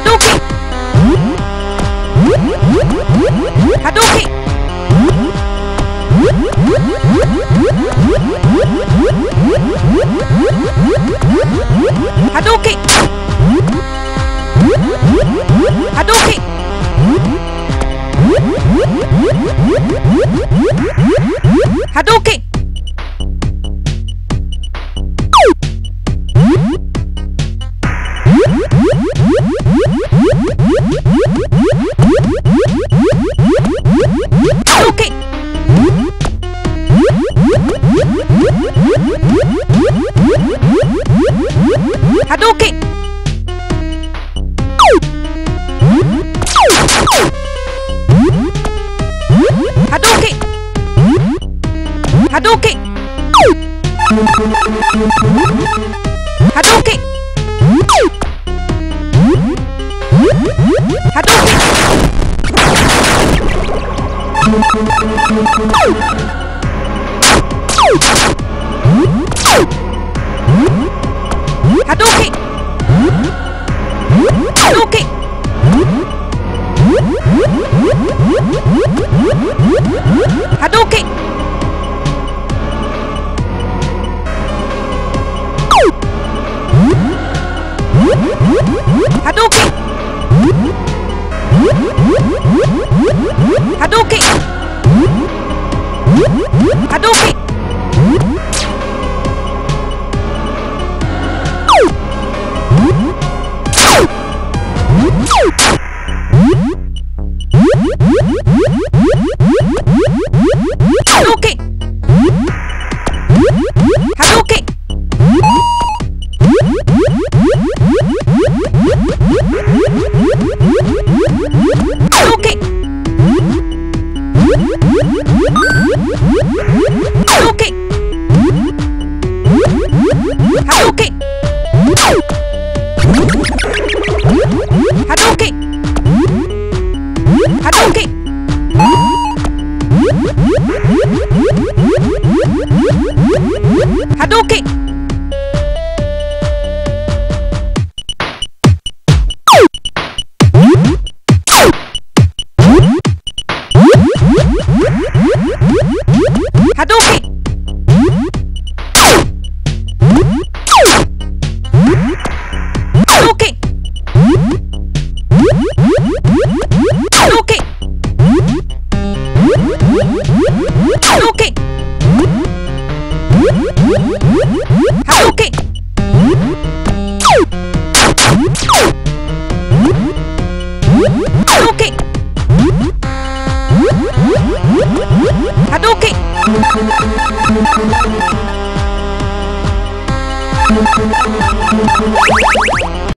Hadouken! Hadouken! Hadouken! Hadouken! Hadouken! Hadouken! Hadouken! Hadouken! Hadouken! Hadouken! Hadouken! Hadouken! Hadouken! Hadouken! Hadouken! Hadouken! Hadouken! Hadouken! Hadouken! Hadouken! Hadouken! Hadouken! Hadouken! Hadouken! Hadouken! Hadouken! Hadouken! Hadouken! Hadouken! Hadouken! Hadouken!